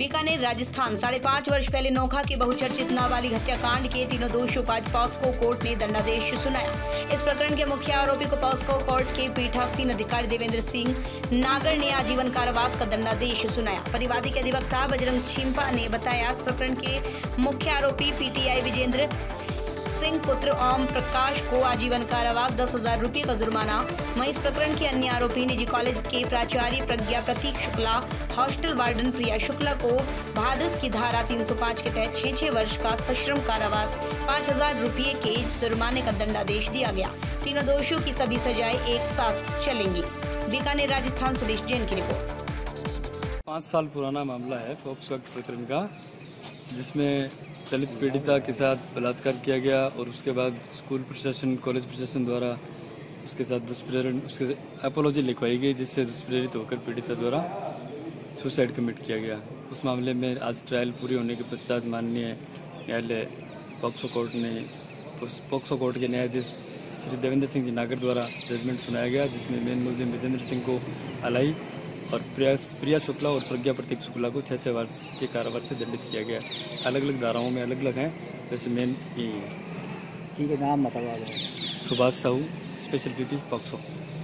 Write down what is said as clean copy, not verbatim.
बीकानेर राजस्थान। 5.5 वर्ष पहले नोखा के बहुचर्चित नाबालिग हत्याकांड के तीनों दोषियों को आज पॉस्को कोर्ट ने दंडादेश सुनाया। इस प्रकरण के मुख्य आरोपी को पॉस्को कोर्ट के पीठासीन अधिकारी देवेंद्र सिंह नागर ने आजीवन कारावास का दंडादेश सुनाया। परिवादी के अधिवक्ता बजरंग शिम्पा ने बताया, इस प्रकरण के मुख्य आरोपी पीटीआई विजेंद्र सिंह पुत्र ओम प्रकाश को आजीवन कारावास 10,000 रुपये का जुर्माना। वहीं इस प्रकरण के अन्य आरोपी निजी कॉलेज के प्राचार्य प्रज्ञा प्रतीक शुक्ला, हॉस्टल वार्डन प्रिया शुक्ला को भादस की धारा 305 के तहत 6 वर्ष का सश्रम कारावास 5,000 रुपये के जुर्माने का दंडादेश दिया गया। तीनों दोषियों की सभी सजाएं एक साथ चलेंगी। बीकानेर राजस्थान, सुदेश जैन की रिपोर्ट। 5 साल पुराना मामला है प्रकरण का, जिसमें दलित पीड़िता के साथ बलात्कार किया गया और उसके बाद स्कूल प्रशासन, कॉलेज प्रशासन द्वारा उसके साथ दुष्प्रेरण, उसके एपोलॉजी लिखवाई गई, जिससे दुष्प्रेरित होकर पीड़िता द्वारा सुसाइड कमिट किया गया। उस मामले में आज ट्रायल पूरी होने के पश्चात माननीय न्यायालय पॉक्सो कोर्ट ने पॉक्सो कोर्ट के न्यायाधीश श्री देवेंद्र सिंह नागर द्वारा जजमेंट सुनाया गया, जिसमें मेन मुलजिम विजेंद्र सिंह को अलाई और प्रिया शुक्ला और प्रज्ञा प्रतीक शुक्ला को 6 वर्ष के कारावास से दंडित किया गया। अलग अलग धाराओं में अलग अलग हैं, जैसे मेन यही है। ठीक है, नाम बताओ। Subhash Sahu, special PP, POCSO.